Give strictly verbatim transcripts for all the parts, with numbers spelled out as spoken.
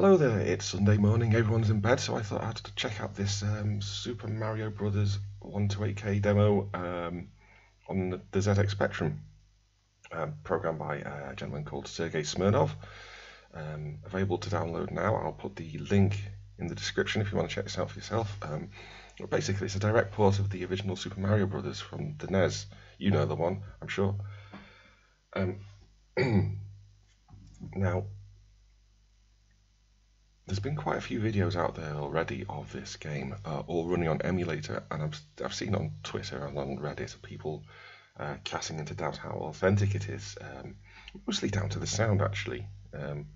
Hello there, it's Sunday morning, everyone's in bed, so I thought I had to check out this um, Super Mario Bros one to eight K demo um, on the, the Z X Spectrum, um, programmed by a gentleman called Sergei Smirnov. Um, available to download now. I'll put the link in the description if you want to check this out for yourself. Um, but basically, it's a direct port of the original Super Mario Bros from the N E S. You know the one, I'm sure. Um, now, there's been quite a few videos out there already of this game, uh, all running on emulator, and I've, I've seen on Twitter and on Reddit people uh, casting into doubt how authentic it is, um, mostly down to the sound actually. Um,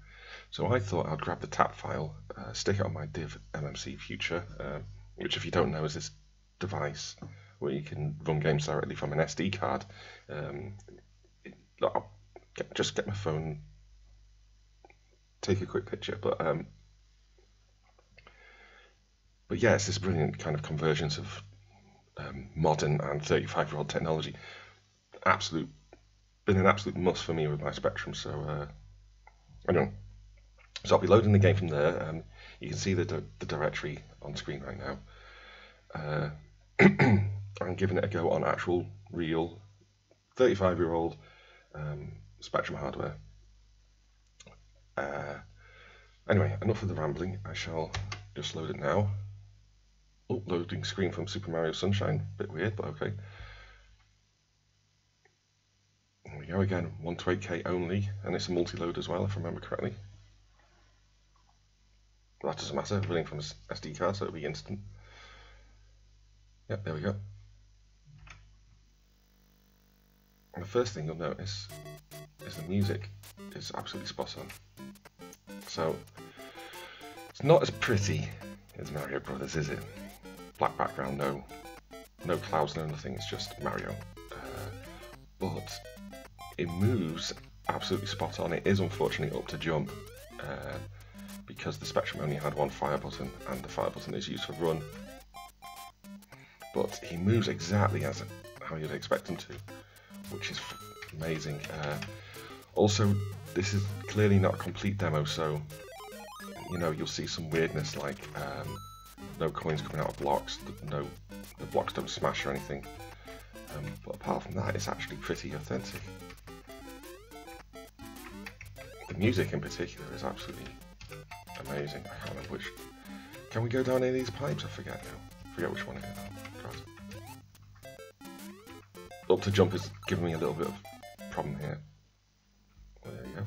so I thought I'd grab the tap file, uh, stick it on my DivMMC Future, uh, which if you don't know is this device where you can run games directly from an S D card. Um, it, I'll get, just get my phone, take a quick picture, but um, But yeah, it's this brilliant kind of convergence of um, modern and thirty-five-year-old technology. Absolute, been an absolute must for me with my Spectrum. So uh, I don't know. So I'll be loading the game from there. Um, you can see the di the directory on screen right now. Uh, I'm giving it a go on actual, real, thirty-five-year-old um, Spectrum hardware. Uh, anyway, enough of the rambling. I shall just load it now. Loading screen from Super Mario Sunshine, bit weird, but okay. There we go again, one to eight K only, and it's a multi-load as well, if I remember correctly. Well, that doesn't matter, running from S D card, so it'll be instant. Yep, there we go. And the first thing you'll notice is the music is absolutely spot on. So, it's not as pretty as Mario Brothers, is it? Black background, no, no clouds, no nothing, it's just Mario. Uh, but it moves absolutely spot on. It is unfortunately up to jump uh, because the Spectrum only had one fire button and the fire button is used for run. But he moves exactly as how you'd expect him to, which is amazing. Uh, also, this is clearly not a complete demo, so you know, you'll see some weirdness like um, no coins coming out of blocks, no, the blocks don't smash or anything, um, but apart from that it's actually pretty authentic. The music in particular is absolutely amazing. I can't remember which, can we go down any of these pipes? I forget now, I forget which one it is. Up to jump is giving me a little bit of a problem here. Well, there you go.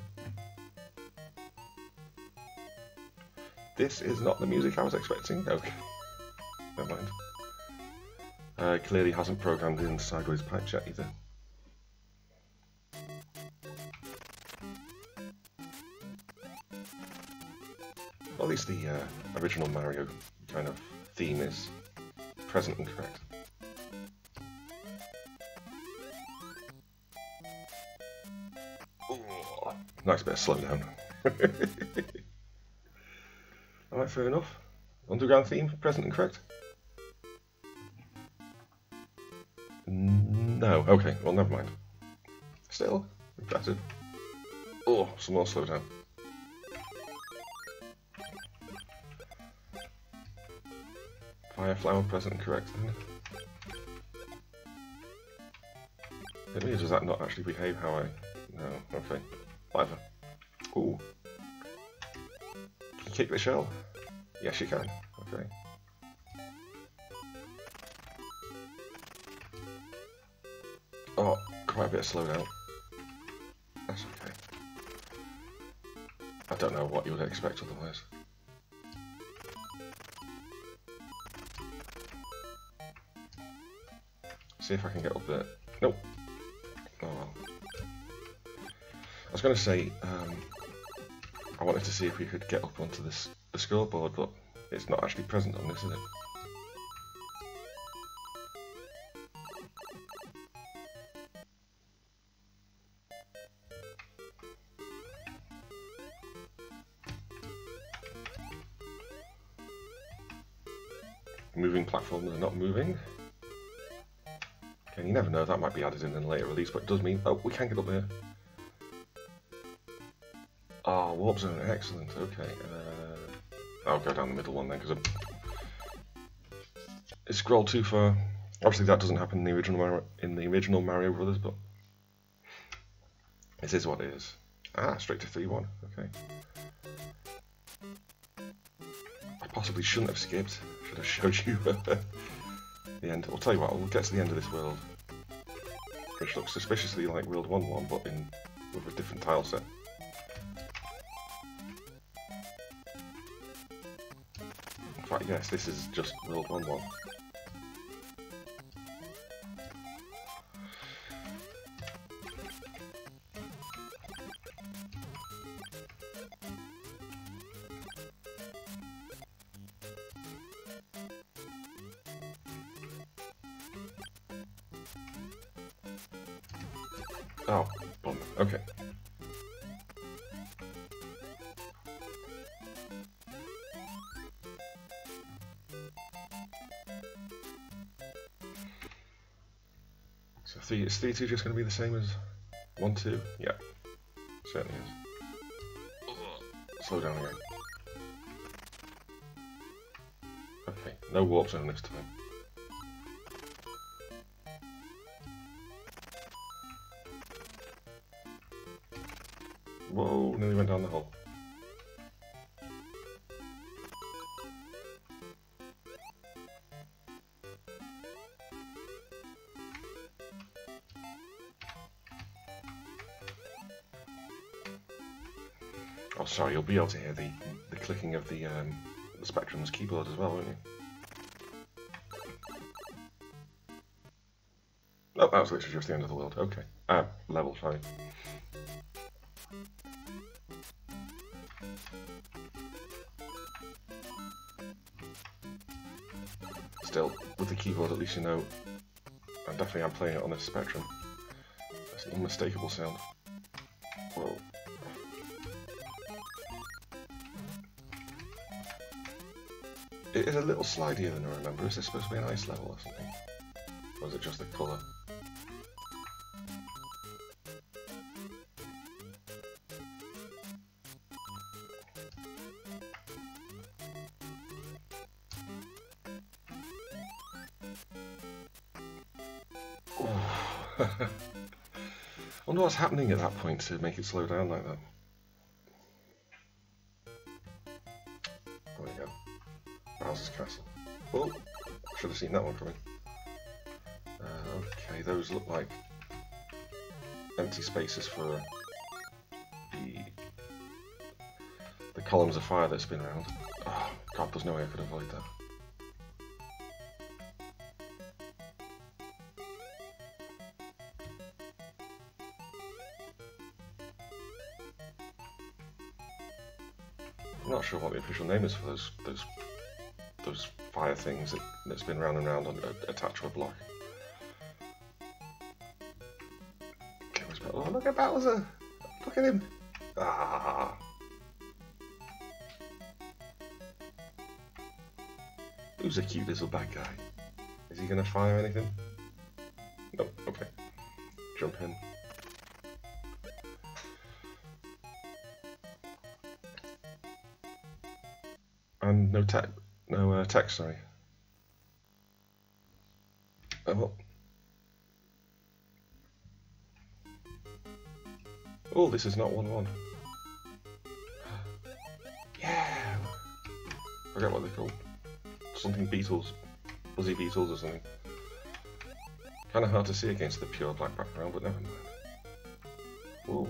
This is not the music I was expecting. Okay, never mind. Uh, clearly hasn't programmed in sideways pipe chat either. Well, at least the uh, original Mario kind of theme is present and correct. Ooh, nice bit of slowdown. Alright, fair enough. Underground theme, present and correct? No, okay, well never mind. Still, impressive. Oh, some more slowdown. Fire flower, present and correct then. Really, does that not actually behave how I... No, okay. Whatever. Ooh. Can you kick the shell? Yes, you can. Okay. Oh, quite a bit of slowdown. That's okay. I don't know what you would expect otherwise. See if I can get up there. Nope. Oh well. I was going to say, um, I wanted to see if we could get up onto this, the scoreboard, but it's not actually present on this, is it? Moving platforms are not moving. Okay, you never know, that might be added in in a later release, but it does mean... Oh, we can get up there. Oh, Warp Zone, excellent, okay. Uh, I'll go down the middle one then, because it scrolled too far. Obviously that doesn't happen in the original Mario, in the original Mario Brothers, but it is what it is. Ah, straight to three one, okay. I possibly shouldn't have skipped, should have showed you the end. I'll tell you what, we'll get to the end of this world, which looks suspiciously like World one one, but in with a different tile set. In fact, yes, this is just World one one. Oh, bummer. Okay. So three, is three two just going to be the same as one two? Yeah, certainly is. Slow down again. Okay, no warp zone this time. Whoa, nearly went down the hole. Oh, sorry, you'll be able to hear the, the clicking of the, um, the Spectrum's keyboard as well, won't you? Oh, that was literally just the end of the world. Okay. Uh, level, sorry. Still, with the keyboard at least you know, and definitely I'm playing it on this Spectrum. That's an unmistakable sound. Whoa. It is a little slidier than I remember. Is this supposed to be an ice level or something? Or is it just the colour? I wonder what's happening at that point to make it slow down like that. There we go. Bowser's Castle. Oh! Should have seen that one coming. Uh, okay, those look like empty spaces for the, the columns of fire that spin around. Oh, God, there's no way I could avoid that. I'm not sure what the official name is for those those those fire things that, that spin round and round on uh, attached to a block. Oh, look at Bowser! Look at him! Ah! Who's a cute little bad guy? Is he gonna fire anything? No. Okay. Jump in. And no text, no uh, text, sorry. Oh, well. Oh, this is not one one. Yeah! I forget what they're called. Something Beatles. Fuzzy Beatles or something. Kinda hard to see against the pure black background, but never mind. Whoa.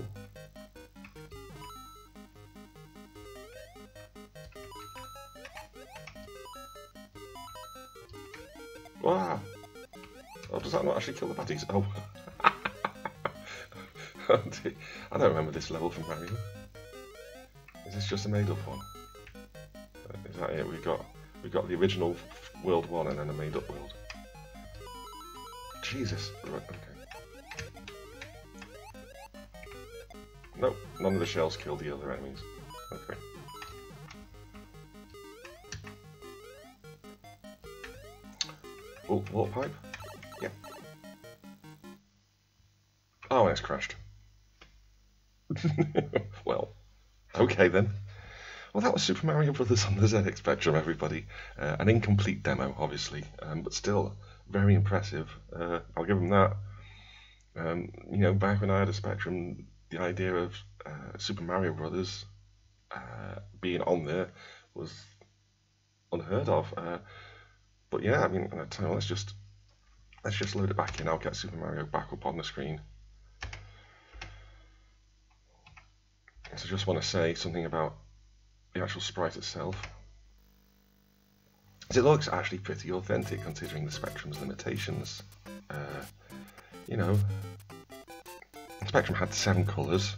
Wow! Oh, does that not actually kill the baddies? Oh! I don't remember this level from Mario. Is this just a made-up one? Is that it? We've got, we've got the original World one and then a made-up world. Jesus! Right, okay. Nope, none of the shells killed the other enemies. Okay. Oh, warp pipe? Yeah. Oh, and it's crashed. Well, Okay then. Well, that was Super Mario Bros. On the Z X Spectrum, everybody. Uh, an incomplete demo, obviously, um, but still very impressive. Uh, I'll give them that. Um, you know, back when I had a Spectrum, the idea of uh, Super Mario Bros. Uh, being on there was unheard of. Uh, but yeah, I mean, I tell you, let's just let's just load it back in. I'll get Super Mario back up on the screen. So I just want to say something about the actual sprite itself. It looks actually pretty authentic considering the Spectrum's limitations. Uh, you know, Spectrum had seven colours,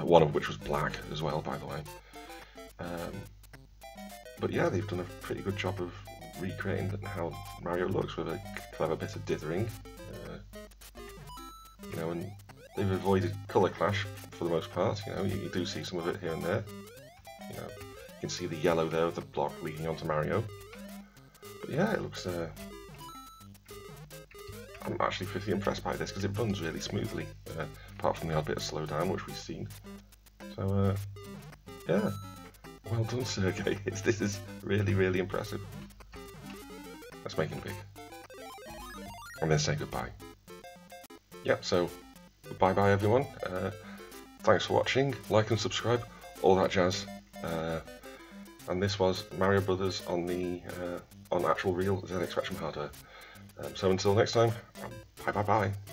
uh, one of which was black as well, by the way. Um, but yeah, they've done a pretty good job of recreating how Mario looks with a clever bit of dithering. Uh, you know, and they've avoided colour clash for the most part. You know, you, you do see some of it here and there. You know, you can see the yellow there of the block leading onto Mario. But yeah, it looks. Uh, I'm actually pretty impressed by this because it runs really smoothly, uh, apart from the odd bit of slowdown which we've seen. So uh, yeah, well done, Sergei. It's, this is really, really impressive. Let's make him big, and then say goodbye. Yeah. So bye bye everyone. Uh, Thanks for watching, like and subscribe, all that jazz. Uh, and this was Mario Bros on the uh, on actual real Z X Spectrum hardware. Um, so until next time, bye bye bye.